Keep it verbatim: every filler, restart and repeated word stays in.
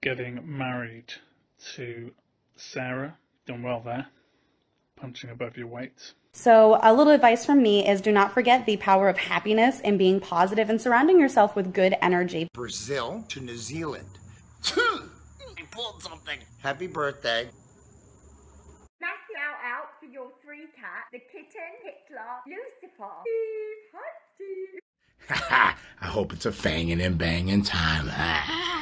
getting married to Sarah. Done well there. Punching above your weight. So a little advice from me is do not forget the power of happiness and being positive and surrounding yourself with good energy. Brazil to New Zealand. I pulled something. Happy birthday. Mass shout out for your three cats, the kitten, Hitler, Lucifer, Steve, hi Steve. I hope it's a fangin' and bangin' time.